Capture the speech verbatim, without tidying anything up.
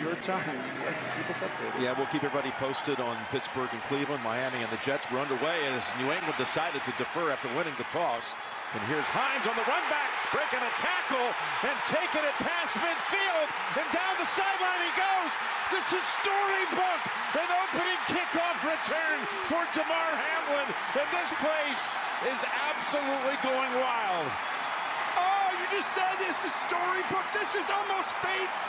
your time. Keep us updated. Yeah, we'll keep everybody posted on Pittsburgh and Cleveland. Miami and the Jets were underway as New England decided to defer after winning the toss. And here's Hines on the run back, breaking a tackle and taking it past midfield. And down the sideline he goes. This is storybook. An opening kickoff return for Damar Hamlin. And this place is absolutely going wild. Oh, you just said this is storybook. This is almost fate.